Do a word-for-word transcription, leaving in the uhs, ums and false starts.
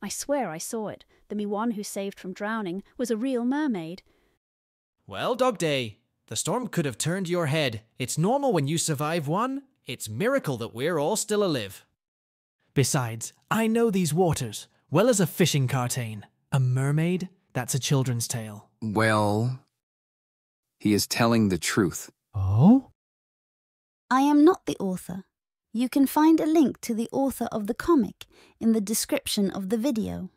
I swear I saw it, that me one who saved from drowning was a real mermaid. Well, DogDay, the storm could have turned your head. It's normal when you survive one. It's a miracle that we're all still alive. Besides, I know these waters, well as a fishing cartain. A mermaid? That's a children's tale. Well, he is telling the truth. Oh? I am not the author. You can find a link to the author of the comic in the description of the video.